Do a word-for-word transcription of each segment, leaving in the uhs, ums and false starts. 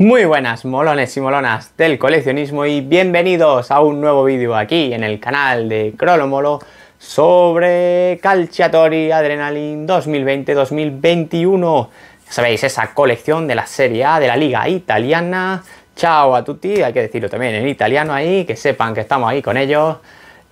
Muy buenas molones y molonas del coleccionismo y bienvenidos a un nuevo vídeo aquí en el canal de Crolomolo sobre Calciatori Adrenaline dos mil veinte dos mil veintiuno. Ya sabéis, esa colección de la Serie A de la Liga Italiana. Ciao a tutti, hay que decirlo también en italiano ahí, que sepan que estamos ahí con ellos.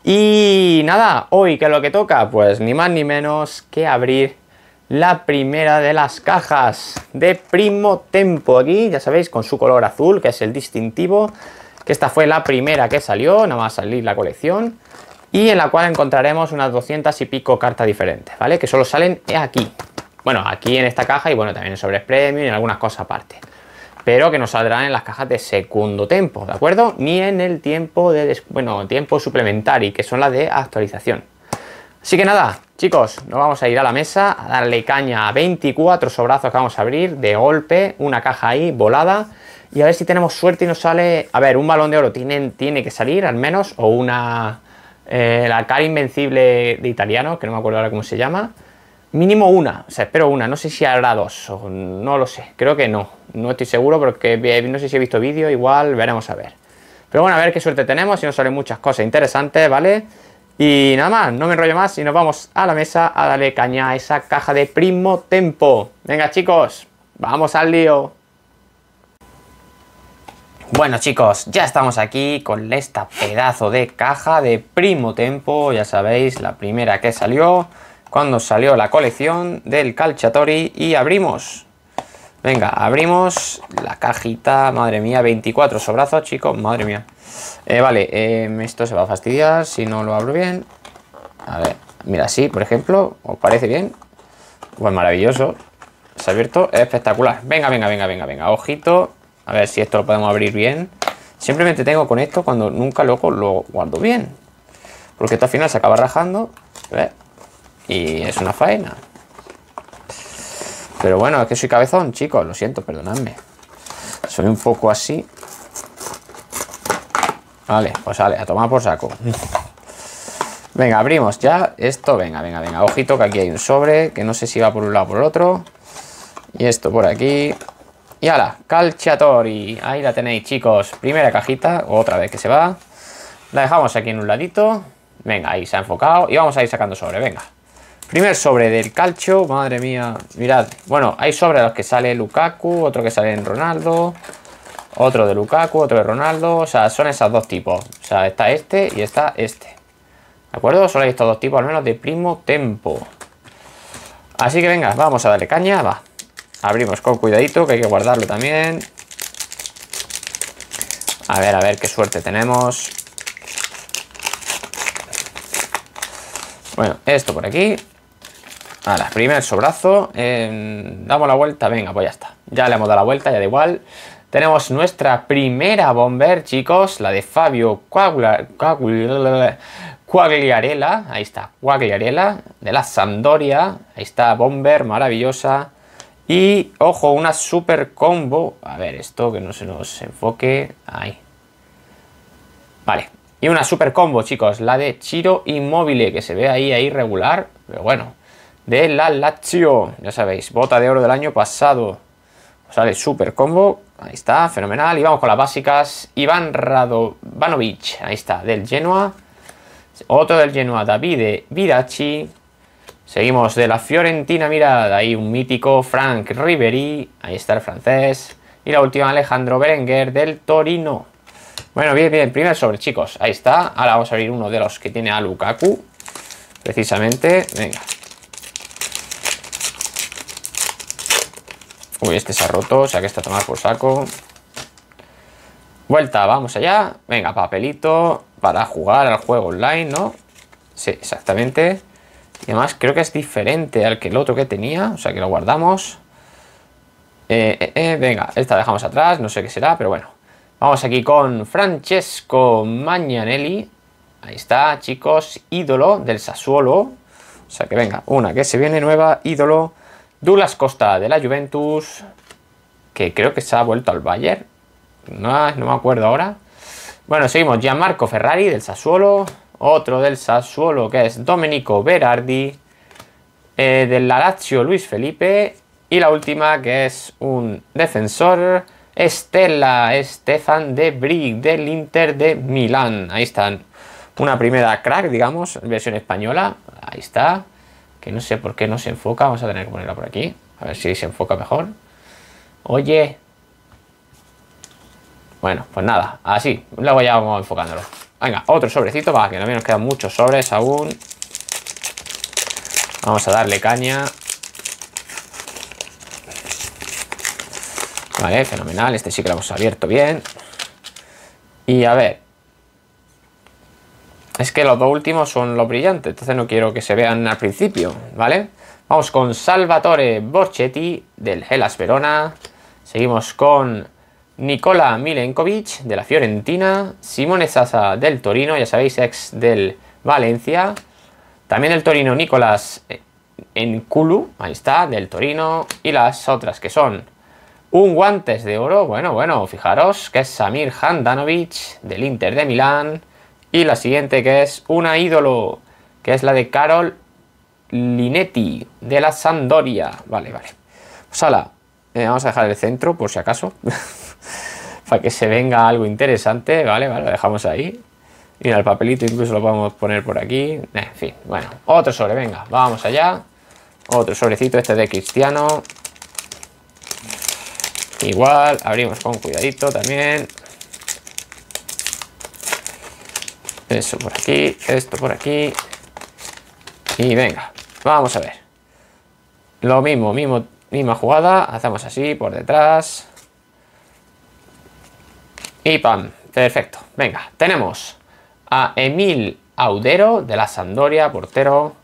Y nada, hoy que es lo que toca, pues ni más ni menos que abrir la primera de las cajas de Primo Tempo aquí, ya sabéis, con su color azul, que es el distintivo, que esta fue la primera que salió, nada más salir la colección, y en la cual encontraremos unas doscientas y pico cartas diferentes, ¿vale? Que solo salen aquí, bueno, aquí en esta caja y bueno, también en sobres premium y en algunas cosas aparte, pero que no saldrán en las cajas de segundo tiempo, ¿de acuerdo? Ni en el tiempo de, bueno, tiempo suplementario, que son las de actualización. Así que nada, chicos, nos vamos a ir a la mesa a darle caña a veinticuatro sobrazos que vamos a abrir de golpe, una caja ahí volada, y a ver si tenemos suerte y nos sale, a ver, un balón de oro tiene, tiene que salir al menos, o una, eh, la cara invencible de italiano, que no me acuerdo ahora cómo se llama, mínimo una, o sea, espero una, no sé si habrá dos, o no lo sé, creo que no, no estoy seguro porque no sé si he visto vídeo, igual veremos a ver, pero bueno, a ver qué suerte tenemos, si nos salen muchas cosas interesantes, ¿vale? Y nada más, no me enrollo más y nos vamos a la mesa a darle caña a esa caja de Primo Tempo. Venga chicos, vamos al lío. Bueno chicos, ya estamos aquí con esta pedazo de caja de Primo Tempo. Ya sabéis, la primera que salió cuando salió la colección del Calciatori y abrimos. Venga, abrimos la cajita, madre mía, veinticuatro sobrazos chicos, madre mía. Eh, vale, eh, esto se va a fastidiar si no lo abro bien. A ver, mira, así, por ejemplo, ¿os parece bien? Pues maravilloso, se ha abierto, es espectacular. Venga, venga, venga, venga, venga, ojito, a ver si esto lo podemos abrir bien. Simplemente tengo con esto cuando nunca luego lo guardo bien, porque esto al final se acaba rajando, ¿ves? Y es una faena. Pero bueno, es que soy cabezón, chicos, lo siento, perdonadme. Soy un poco así. Vale, pues vale, a tomar por saco. Venga, abrimos ya esto, venga, venga, venga. Ojito que aquí hay un sobre, que no sé si va por un lado o por el otro. Y esto por aquí. Y ala, Calciatori. Ahí la tenéis, chicos. Primera cajita, otra vez que se va. La dejamos aquí en un ladito. Venga, ahí se ha enfocado. Y vamos a ir sacando sobre, venga. Primer sobre del calcio, madre mía, mirad, bueno, hay sobre los que sale Lukaku, otro que sale en Ronaldo, otro de Lukaku, otro de Ronaldo, o sea, son esos dos tipos, o sea, está este y está este, ¿de acuerdo? Solo hay estos dos tipos al menos de Primo Tempo, así que venga, vamos a darle caña, va, abrimos con cuidadito que hay que guardarlo también, a ver, a ver qué suerte tenemos. Bueno, esto por aquí. A la primer sobrazo, eh, damos la vuelta, venga, pues ya está. Ya le hemos dado la vuelta, ya da igual. Tenemos nuestra primera bomber, chicos, la de Fabio Quagliarella, ahí está, Quagliarella, de la Sampdoria, ahí está, bomber, maravillosa. Y, ojo, una super combo, a ver esto, que no se nos enfoque, ahí. Vale, y una super combo, chicos, la de Ciro Immobile, que se ve ahí, ahí regular, pero bueno. De la Lazio, ya sabéis, bota de oro del año pasado. Os sale super combo, ahí está, fenomenal. Y vamos con las básicas. Iván Radovanovic, ahí está, del Genoa. Otro del Genoa, Davide Faraoni. Seguimos de la Fiorentina, mirad, ahí un mítico Frank Ribéry, ahí está el francés. Y la última, Alejandro Berenguer, del Torino. Bueno, bien, bien, primer sobre, chicos, ahí está. Ahora vamos a abrir uno de los que tiene a Lukaku, precisamente, venga. Uy, este se ha roto, o sea que está a tomar por saco. Vuelta, vamos allá. Venga, papelito para jugar al juego online, ¿no? Sí, exactamente. Y además creo que es diferente al que el otro que tenía, o sea que lo guardamos. Eh, eh, eh, venga, esta la dejamos atrás, no sé qué será, pero bueno. Vamos aquí con Francesco Magnanelli. Ahí está, chicos, ídolo del Sassuolo. O sea que venga, una que se viene nueva, ídolo. Douglas Costa de la Juventus, que creo que se ha vuelto al Bayern, no, no me acuerdo ahora. Bueno, seguimos, Gianmarco Ferrari del Sassuolo, otro del Sassuolo que es Domenico Berardi, eh, del Lazio Luis Felipe, y la última que es un defensor, Stella, Stefan de Vrij del Inter de Milán. Ahí están. Una primera crack, digamos, versión española. Ahí está. Que no sé por qué no se enfoca. Vamos a tener que ponerla por aquí. A ver si se enfoca mejor. Oye. Bueno, pues nada. Así. Luego ya vamos enfocándolo. Venga, otro sobrecito. Va, que también nos quedan muchos sobres aún. Vamos a darle caña. Vale, fenomenal. Este sí que lo hemos abierto bien. Y a ver. Es que los dos últimos son los brillantes, entonces no quiero que se vean al principio, ¿vale? Vamos con Salvatore Borchetti del Hellas Verona. Seguimos con Nicola Milenkovic de la Fiorentina. Simone Zaza del Torino, ya sabéis, ex del Valencia. También del Torino, Nicolas N'Koulou, ahí está, del Torino. Y las otras que son un guantes de oro, bueno, bueno, fijaros, que es Samir Handanovic del Inter de Milán. Y la siguiente, que es una ídolo, que es la de Karol Linetty, de la Sampdoria. Vale, vale. Pues ala, eh, vamos a dejar el centro, por si acaso. Para que se venga algo interesante. Vale, vale, lo dejamos ahí. Mira, el papelito incluso lo podemos poner por aquí. Eh, en fin, bueno. Otro sobre, venga, vamos allá. Otro sobrecito, este de Cristiano. Igual, abrimos con cuidadito también. Eso por aquí, esto por aquí. Y venga, vamos a ver. Lo mismo, mismo, misma jugada. Hacemos así, por detrás. Y pam, perfecto. Venga, tenemos a Emil Audero de la Sampdoria, portero.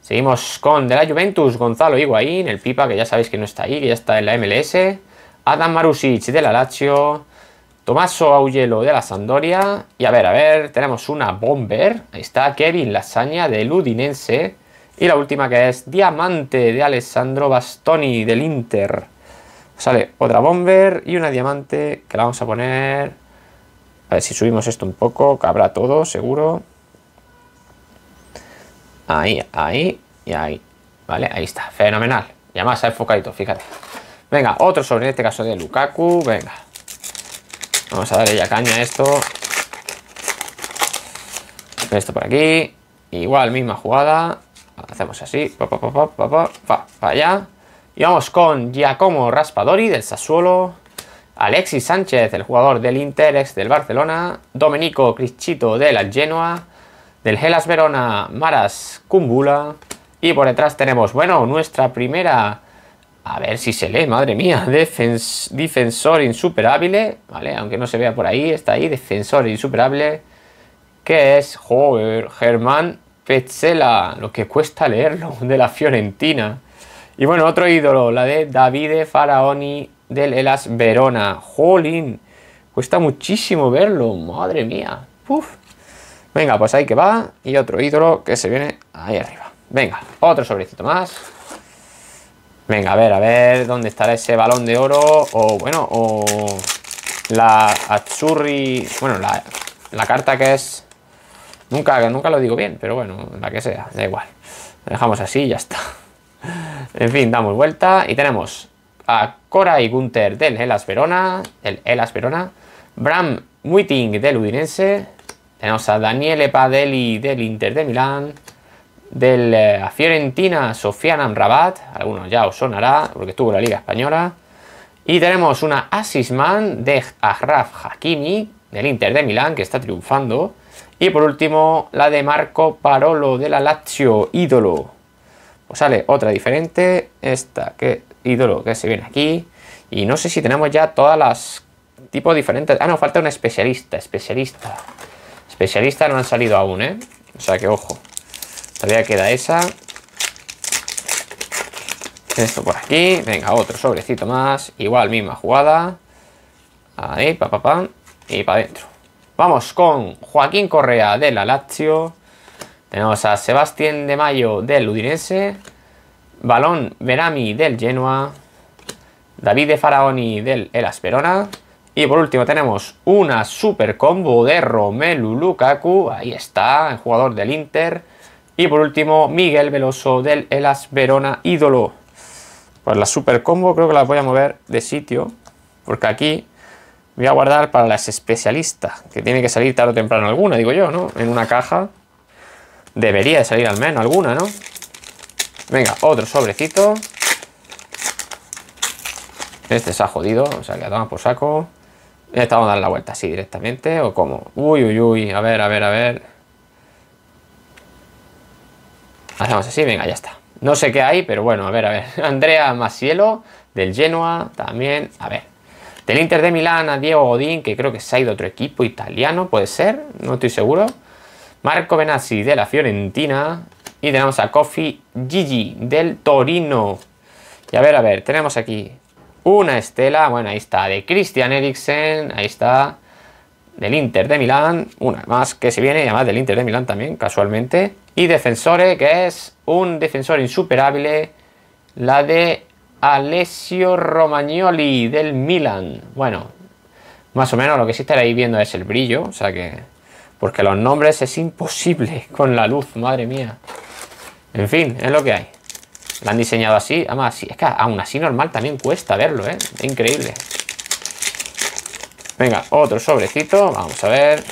Seguimos con de la Juventus, Gonzalo Higuaín, el Pipa, que ya sabéis que no está ahí, que ya está en la M L S. Adam Marusic de la Lazio. Tommaso Augello de la Sampdoria. Y a ver, a ver, tenemos una Bomber. Ahí está, Kevin Lasagna del Udinese. Y la última, que es Diamante de Alessandro Bastoni del Inter. Sale otra Bomber y una Diamante, que la vamos a poner. A ver si subimos esto un poco, cabrá todo, seguro. Ahí, ahí y ahí. Vale, ahí está, fenomenal. Y además ha enfocado, fíjate. Venga, otro sobre, en este caso de Lukaku. Venga. Vamos a darle ya caña a esto. Esto por aquí. Igual, misma jugada. Hacemos así. Pa, pa, pa, pa, pa, pa, pa, para allá. Y vamos con Giacomo Raspadori del Sassuolo. Alexis Sánchez, el jugador del Inter, ex del Barcelona. Domenico Crischito de la Genoa. Del Hellas Verona, Maras Kumbula. Y por detrás tenemos, bueno, nuestra primera... A ver si se lee, madre mía. Defens defensor insuperable. Vale, aunque no se vea por ahí. Está ahí, defensor insuperable. Que es, joder, Germán Petzela. Lo que cuesta leerlo, de la Fiorentina. Y bueno, otro ídolo, la de Davide Faraoni del Hellas Verona. Jolín, cuesta muchísimo verlo, madre mía. Uf. Venga, pues ahí que va. Y otro ídolo que se viene ahí arriba. Venga, otro sobrecito más. Venga, a ver, a ver, ¿dónde estará ese balón de oro? O, bueno, o la Azzurri... Bueno, la, la carta que es... Nunca, nunca lo digo bien, pero bueno, la que sea, da igual. La dejamos así y ya está. En fin, damos vuelta y tenemos a Cora y Gunther del Hellas Verona, del Hellas Verona, Bram Witting del Udinese, tenemos a Daniele Padelli del Inter de Milán, del eh, Fiorentina, Sofian Amrabat, algunos ya os sonará porque estuvo en la Liga Española. Y tenemos una Asisman de Achraf Hakimi del Inter de Milán, que está triunfando. Y por último, la de Marco Parolo de la Lazio, ídolo. Pues sale otra diferente, esta que ídolo que se viene aquí. Y no sé si tenemos ya todas las tipos diferentes. Ah, no, falta una especialista, especialista. Especialista no han salido aún, ¿eh? O sea que ojo. Todavía queda esa. Esto por aquí. Venga, otro sobrecito más. Igual, misma jugada. Ahí, pa, pa, pa. Y para adentro. Vamos con Joaquín Correa de la Lazio. Tenemos a Sebastián de Mayo del Udinese. Balón Verami del Genoa. Davide Faraoni del Hellas Verona. Y por último tenemos una super combo de Romelu Lukaku. Ahí está, el jugador del Inter. Y por último, Miguel Veloso del Hellas Verona, ídolo. Pues la super combo creo que la voy a mover de sitio. Porque aquí voy a guardar para las especialistas, que tiene que salir tarde o temprano alguna, digo yo, ¿no? En una caja debería de salir al menos alguna, ¿no? Venga, otro sobrecito. Este se ha jodido, o sea, que la toma por saco. Esta vamos a dar la vuelta así directamente, o como... Uy, uy, uy, a ver, a ver, a ver. Hacemos así, venga, ya está. No sé qué hay, pero bueno, a ver, a ver. Andrea Masiello, del Genoa, también, a ver. Del Inter de Milán a Diego Godín, que creo que se ha ido otro equipo italiano, puede ser, no estoy seguro. Marco Benassi, de la Fiorentina. Y tenemos a Kofi Gigi, del Torino. Y a ver, a ver, tenemos aquí... Una estela, bueno, ahí está, de Christian Eriksen, ahí está, del Inter de Milán, una más que se viene, y además del Inter de Milán también, casualmente. Y Defensore, que es un defensor insuperable, la de Alessio Romagnoli, del Milan. Bueno, más o menos lo que sí estaréis viendo es el brillo, o sea que... Porque los nombres es imposible con la luz, madre mía. En fin, es lo que hay. La han diseñado así, además, es que aún así normal también cuesta verlo, ¿eh? Es increíble. Venga, otro sobrecito, vamos a ver.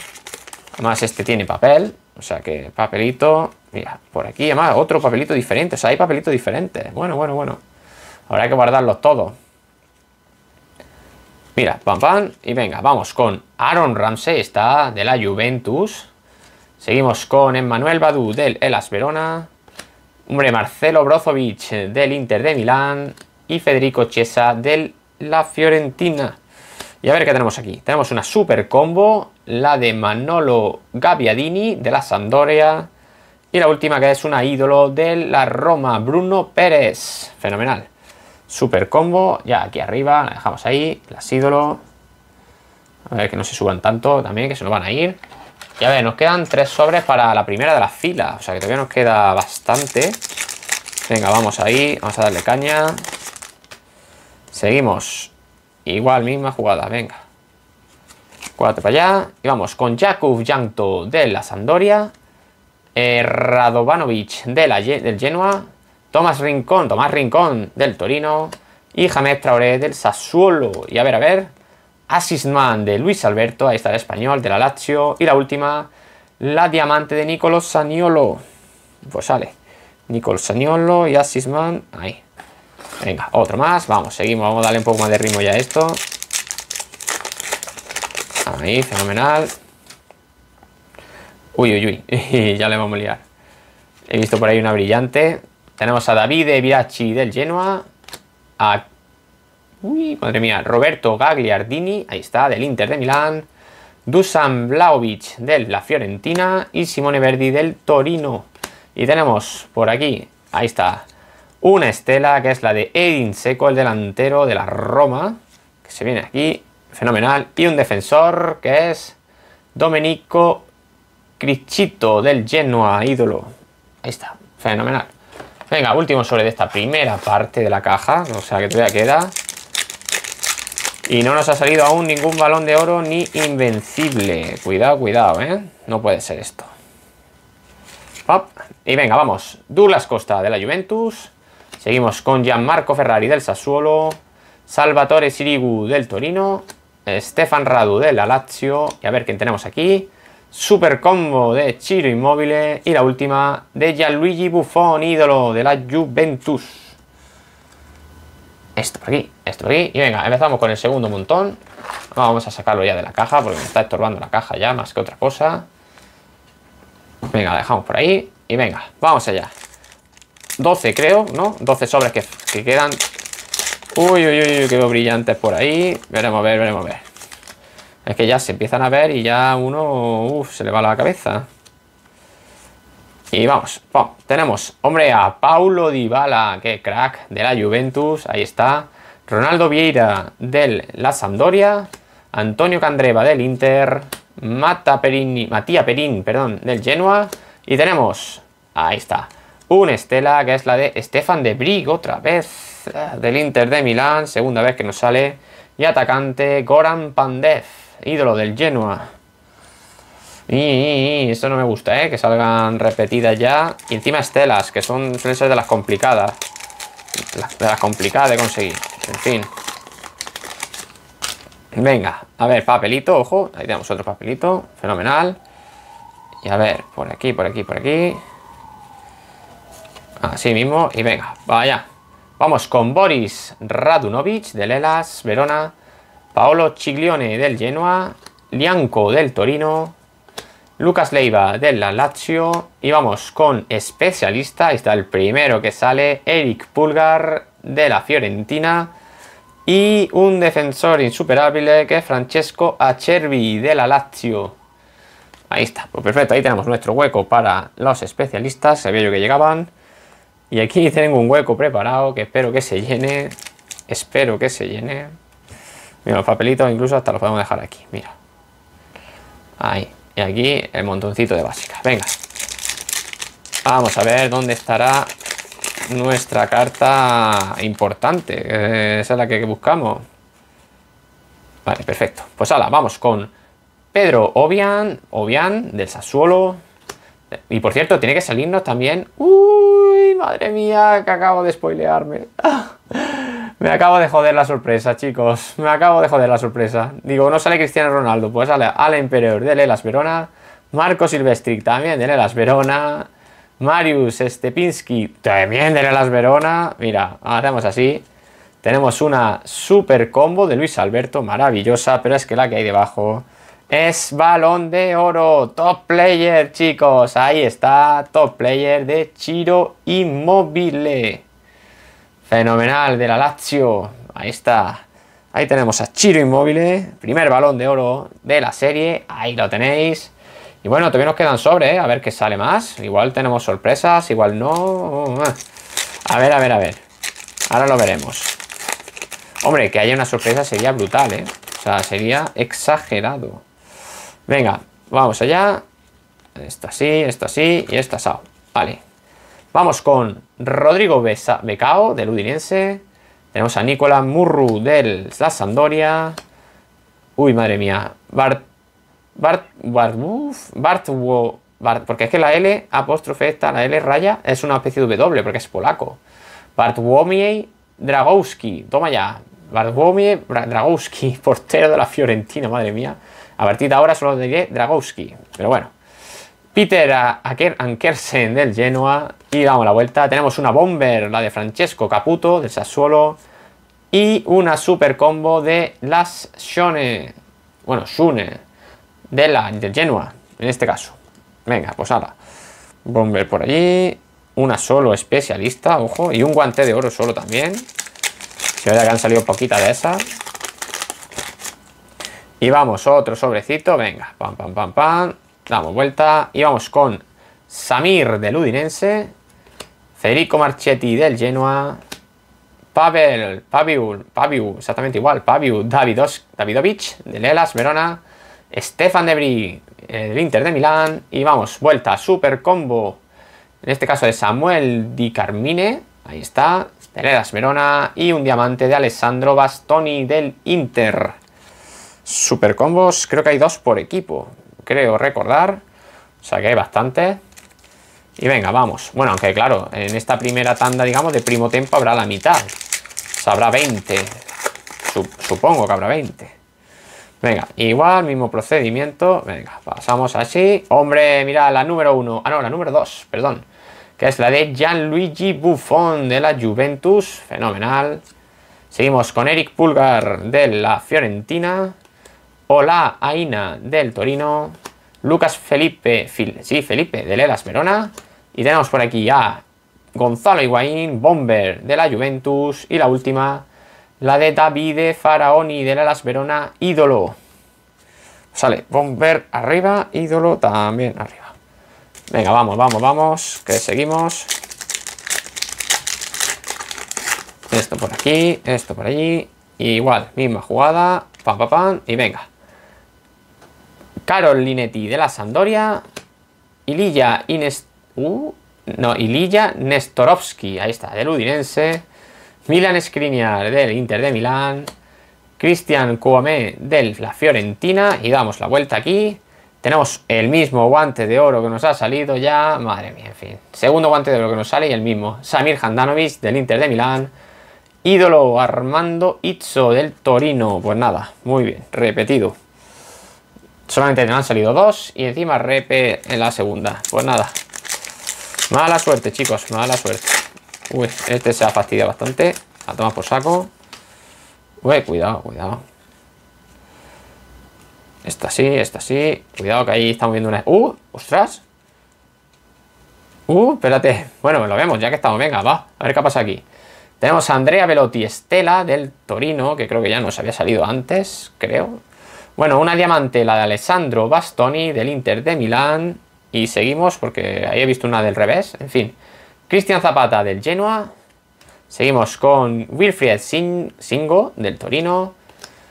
Además este tiene papel, o sea que papelito, mira, por aquí, además otro papelito diferente, o sea, hay papelitos diferentes. Bueno, bueno, bueno, habrá que guardarlos todos. Mira, pam, pam, y venga, vamos con Aaron Ramsey, está de la Juventus. Seguimos con Emmanuel Badou del Hellas Verona. Hombre, Marcelo Brozovic del Inter de Milán y Federico Chiesa de la Fiorentina. Y a ver qué tenemos aquí. Tenemos una super combo, la de Manolo Gabbiadini de la Sampdoria y la última que es una ídolo de la Roma, Bruno Pérez. Fenomenal. Super combo, ya aquí arriba, la dejamos ahí, las ídolos. A ver que no se suban tanto también, que se nos van a ir. Y a ver, nos quedan tres sobres para la primera de la fila. O sea que todavía nos queda bastante. Venga, vamos ahí. Vamos a darle caña. Seguimos. Igual, misma jugada. Venga. Cuatro para allá. Y vamos con Jakub Jankto de la Sampdoria. Eh, Radovanovic de la, del Genoa. Tomás Rincón. Tomás Rincón del Torino. Y James Traoré del Sassuolo. Y a ver, a ver. Asisman de Luis Alberto, ahí está el español, de la Lazio. Y la última, la diamante de Nicolás Zaniolo. Pues sale, Nicolás Zaniolo y Asisman, ahí. Venga, otro más, vamos, seguimos, vamos a darle un poco más de ritmo ya a esto. Ahí, fenomenal. Uy, uy, uy, ya le vamos a liar. He visto por ahí una brillante. Tenemos a Davide Viracci del Genoa. A... Uy, madre mía, Roberto Gagliardini, ahí está, del Inter de Milán, Dusan Vlahovic de la Fiorentina y Simone Verdi del Torino. Y tenemos por aquí, ahí está, una estela que es la de Edin Dzeko, el delantero de la Roma, que se viene aquí, fenomenal, y un defensor que es Domenico Cricito del Genoa, ídolo. Ahí está, fenomenal. Venga, último sobre de esta primera parte de la caja, o sea que todavía queda... Y no nos ha salido aún ningún balón de oro ni invencible. Cuidado, cuidado, ¿eh? No puede ser esto. Pop. Y venga, vamos. Douglas Costa de la Juventus. Seguimos con Gianmarco Ferrari del Sassuolo. Salvatore Sirigu del Torino. Stefan Radu de la Lazio. Y a ver quién tenemos aquí. Super combo de Ciro Immobile. Y la última de Gianluigi Buffon, ídolo de la Juventus. Esto por aquí, esto por aquí. Y venga, empezamos con el segundo montón. Vamos a sacarlo ya de la caja porque me está estorbando la caja ya más que otra cosa. Venga, la dejamos por ahí. Y venga, vamos allá. doce creo, ¿no? doce sobres que, que quedan. Uy, uy, uy, que veo brillantes por ahí. Veremos a ver, veremos a ver. Es que ya se empiezan a ver y ya uno uf, se le va la cabeza. Y vamos, vamos, tenemos, hombre, a Paulo Dybala, que crack, de la Juventus, ahí está. Ronaldo Vieira, de la Sampdoria. Antonio Candreva, del Inter. Mata Perini, Mattia Perin, perdón, del Genoa. Y tenemos, ahí está, una estela, que es la de Stefan de Vrij, otra vez, del Inter de Milán, segunda vez que nos sale. Y atacante, Goran Pandev, ídolo del Genoa. Y, y, y esto no me gusta, ¿eh? Que salgan repetidas ya. Y encima estelas, que son suelen ser de las complicadas. De las complicadas de conseguir. En fin. Venga, a ver, papelito, ojo. Ahí tenemos otro papelito, fenomenal. Y a ver, por aquí, por aquí, por aquí. Así mismo, y venga, vaya. Vamos con Boris Radunovic del Hellas Verona, Paolo Ciglione del Genoa, Lianco del Torino, Lucas Leiva del Lazio, y vamos con especialista, ahí está el primero que sale, Eric Pulgar de la Fiorentina, y un defensor insuperable que es Francesco Acerbi de la Lazio. Ahí está, pues perfecto, ahí tenemos nuestro hueco para los especialistas, sabía yo que llegaban. Y aquí tengo un hueco preparado que espero que se llene, espero que se llene. Mira, los papelitos incluso hasta los podemos dejar aquí, mira. Ahí, y aquí el montoncito de básicas, venga. Vamos a ver dónde estará nuestra carta importante, esa es la que buscamos. Vale, perfecto, pues ala, vamos con Pedro Obian, Obian del Sassuolo. Y por cierto, tiene que salirnos también... ¡Uy, madre mía, que acabo de spoilearme! Me acabo de joder la sorpresa, chicos. Me acabo de joder la sorpresa. Digo, no sale Cristiano Ronaldo, pues sale Alain Pereur del Hellas Verona, Marco Silvestri también del Hellas Verona, Marius Stepinski también del Hellas Verona. Mira, hacemos así. Tenemos una super combo de Luis Alberto, maravillosa, pero es que la que hay debajo... es balón de oro, top player, chicos. Ahí está, top player de Ciro Immobile. Fenomenal, de la Lazio. Ahí está. Ahí tenemos a Ciro Immobile, primer balón de oro de la serie. Ahí lo tenéis. Y bueno, todavía nos quedan sobres, ¿eh? A ver qué sale más. Igual tenemos sorpresas, igual no. A ver, a ver, a ver. Ahora lo veremos. Hombre, que haya una sorpresa sería brutal, ¿eh? O sea, sería exagerado. Venga, vamos allá. Esto así, esto así y esto asado. Vale. Vamos con Rodrigo Besa Becao del Udinese. Tenemos a Nicola Murru del Sampdoria. Uy, madre mía. Bart. Bart. Bart. Bart. Bart, Bart porque es que la L apóstrofe esta, la L raya, es una especie de W porque es polaco. Bartłomiej Dragowski. Toma ya. Bartłomiej Dragowski, portero de la Fiorentina, madre mía. A partir de ahora solo diré Dragowski, pero bueno. Peter Ankersen del Genoa. Y damos la vuelta. Tenemos una bomber, la de Francesco Caputo del Sassuolo. Y una super combo de Las Shone. Bueno, Shune. De la, del Genoa, en este caso. Venga, pues ala. Bomber por allí. Una solo especialista, ojo. Y un guante de oro solo también. Se ve que han salido poquitas de esas. Y vamos, otro sobrecito, venga, pam, pam, pam, pam, damos vuelta y vamos con Samir del Udinese, Federico Marchetti del Genoa, Pavel, Paviu, Paviu, exactamente igual, Paviu Davidos, Davidovic del Hellas Verona, Stefan de Vrij del Inter de Milán, y vamos, vuelta, super combo, en este caso de Samuel Di Carmine, ahí está, del Hellas Verona, y un diamante de Alessandro Bastoni del Inter. Super combos, creo que hay dos por equipo, creo recordar, o sea que hay bastante. Y venga, vamos. Bueno, aunque claro, en esta primera tanda, digamos, de primo tempo habrá la mitad. O sea, habrá veinte, supongo que habrá veinte. Venga, igual, mismo procedimiento, venga, pasamos así. Hombre, mira, la número uno, ah no, la número dos, perdón, que es la de Gianluigi Buffon de la Juventus, fenomenal. Seguimos con Eric Pulgar de la Fiorentina. Hola Aina del Torino, Lucas Felipe, Fil, sí, Felipe del Hellas Verona, y tenemos por aquí a Gonzalo Higuaín, bomber de la Juventus, y la última, la de Davide Faraoni del Hellas Verona, ídolo. Sale bomber arriba, ídolo también arriba. Venga, vamos, vamos, vamos, que seguimos. Esto por aquí, esto por allí, igual, misma jugada, pam, pam, pam, y venga. Karol Linetty de la Sampdoria, Ilija Inest... Uh, no, Ilija Nestorovski, ahí está, del Udinese, Milan Skriniar del Inter de Milán, Cristian Kouamé de la Fiorentina, y damos la vuelta aquí. Tenemos el mismo guante de oro que nos ha salido ya, madre mía, en fin. Segundo guante de oro que nos sale y el mismo, Samir Handanovic del Inter de Milán, ídolo Armando Izzo del Torino. Pues nada, muy bien, repetido. Solamente nos han salido dos y encima repe en la segunda. Pues nada, mala suerte, chicos, mala suerte. Uy, este se ha fastidiado bastante. A tomar por saco. Uy, cuidado, cuidado. Esta sí, esta sí. Cuidado que ahí estamos viendo una... ¡Uh! ¡Ostras! ¡Uh! Espérate. Bueno, lo vemos ya que estamos. Venga, va. A ver qué pasa aquí. Tenemos a Andrea Velotti Estela del Torino, que creo que ya nos había salido antes, creo. Bueno, una diamante, la de Alessandro Bastoni del Inter de Milán. Y seguimos porque ahí he visto una del revés. En fin. Cristian Zapata del Genoa. Seguimos con Wilfried Singo del Torino.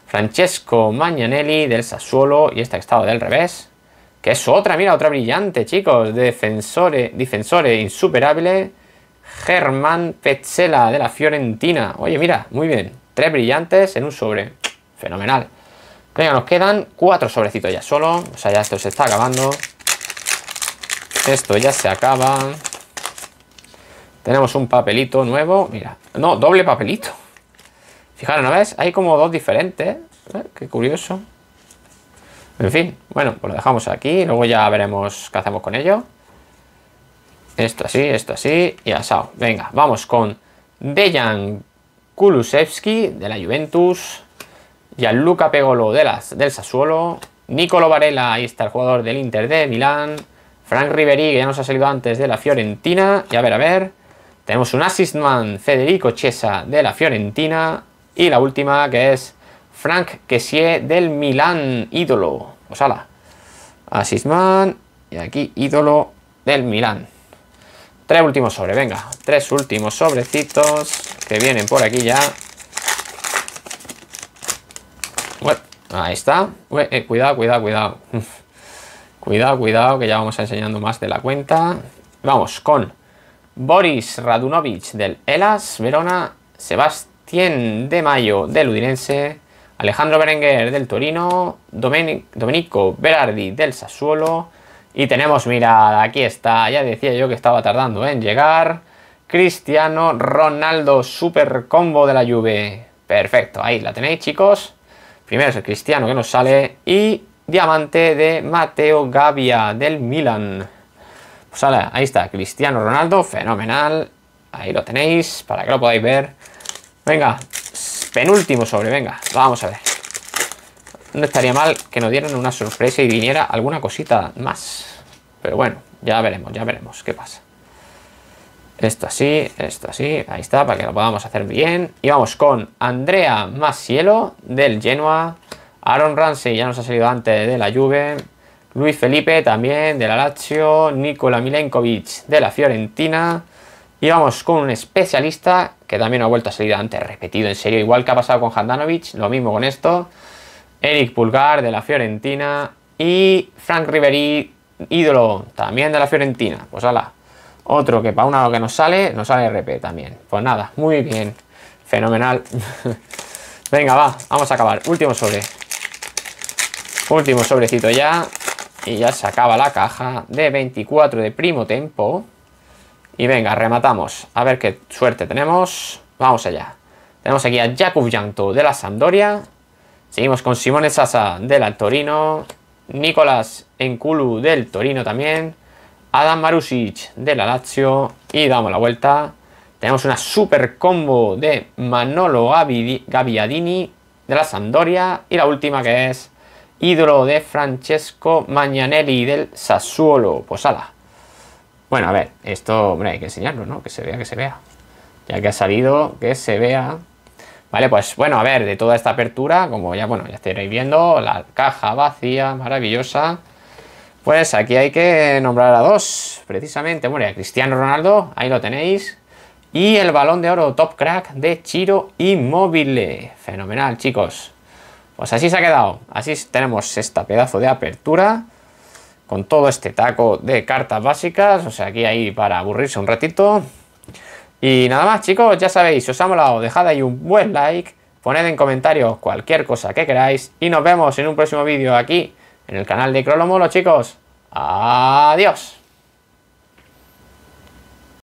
Francesco Magnanelli del Sassuolo. Y esta que estaba del revés. Que es otra, mira, otra brillante, chicos. Defensore, defensore insuperable. Germán Petzela de la Fiorentina. Oye, mira, muy bien. Tres brillantes en un sobre. Fenomenal. Venga, nos quedan cuatro sobrecitos ya solo. O sea, ya esto se está acabando. Esto ya se acaba. Tenemos un papelito nuevo. Mira. No, doble papelito. Fijaros, ¿no ves? Hay como dos diferentes. ¿Eh? Qué curioso. En fin. Bueno, pues lo dejamos aquí. Luego ya veremos qué hacemos con ello. Esto así, esto así. Y asado. Venga, vamos con Dejan Kulusevski de la Juventus. Gianluca Pegolo de las, del Sassuolo. Nicolo Varela, ahí está el jugador del Inter de Milán. Frank Ribéry, que ya nos ha salido antes, de la Fiorentina. Y a ver, a ver. Tenemos un assistman, Federico Chiesa de la Fiorentina. Y la última, que es Frank Kessié del Milán, ídolo. Pues ala. Assistman. Y aquí, ídolo del Milán. Tres últimos sobres, venga. Tres últimos sobrecitos que vienen por aquí ya. Ahí está. Ué, eh, cuidado, cuidado, cuidado. Cuidado, cuidado, que ya vamos enseñando más de la cuenta. Vamos con Boris Radunovic del Hellas Verona. Sebastián de Mayo del Udinese. Alejandro Berenguer del Torino. Domenic, Domenico Berardi del Sassuolo. Y tenemos, mirad, aquí está. Ya decía yo que estaba tardando en llegar. Cristiano Ronaldo, super combo de la Juve. Perfecto, ahí la tenéis, chicos. Primero es el Cristiano que nos sale y diamante de Mateo Gavia del Milan. Pues ala, ahí está, Cristiano Ronaldo, fenomenal. Ahí lo tenéis para que lo podáis ver. Venga, penúltimo sobre, venga, vamos a ver. No estaría mal que nos dieran una sorpresa y viniera alguna cosita más. Pero bueno, ya veremos, ya veremos qué pasa. Esto así, esto así, ahí está, para que lo podamos hacer bien. Y vamos con Andrea Masiello del Genoa. Aaron Ramsey, ya nos ha salido antes, de la Juve. Luis Felipe también, de la Lazio. Nicola Milenkovic, de la Fiorentina. Y vamos con un especialista, que también ha vuelto a salir antes, repetido, en serio. Igual que ha pasado con Handanovic, lo mismo con esto. Eric Pulgar, de la Fiorentina. Y Frank Ribéry, ídolo, también de la Fiorentina. Pues ala. Otro que para una que nos sale, nos sale R P también. Pues nada, muy bien. Fenomenal. Venga, va, vamos a acabar. Último sobre. Último sobrecito ya. Y ya se acaba la caja de veinticuatro de primo tempo. Y venga, rematamos. A ver qué suerte tenemos. Vamos allá. Tenemos aquí a Jakub Janto de la Sampdoria. Seguimos con Simone Zaza del Torino. Nicolas N'Koulou del Torino también. Adam Marusic de la Lazio. Y damos la vuelta. Tenemos una super combo de Manolo Gaviadini de la Sampdoria. Y la última, que es ídolo de Francesco Magnanelli del Sassuolo. Pues ala. Bueno, a ver. Esto, hombre, hay que enseñarlo, ¿no? Que se vea, que se vea. Ya que ha salido, que se vea. Vale, pues bueno, a ver. De toda esta apertura, como ya, bueno, ya estaréis viendo, la caja vacía, maravillosa. Pues aquí hay que nombrar a dos, precisamente. Bueno, a Cristiano Ronaldo, ahí lo tenéis. Y el balón de oro top crack de Ciro Immobile. Fenomenal, chicos. Pues así se ha quedado. Así tenemos esta pedazo de apertura. Con todo este taco de cartas básicas. O sea, aquí ahí para aburrirse un ratito. Y nada más, chicos. Ya sabéis, si os ha molado, dejad ahí un buen like. Poned en comentarios cualquier cosa que queráis. Y nos vemos en un próximo vídeo aquí. En el canal de Crolomolo, chicos. Adiós.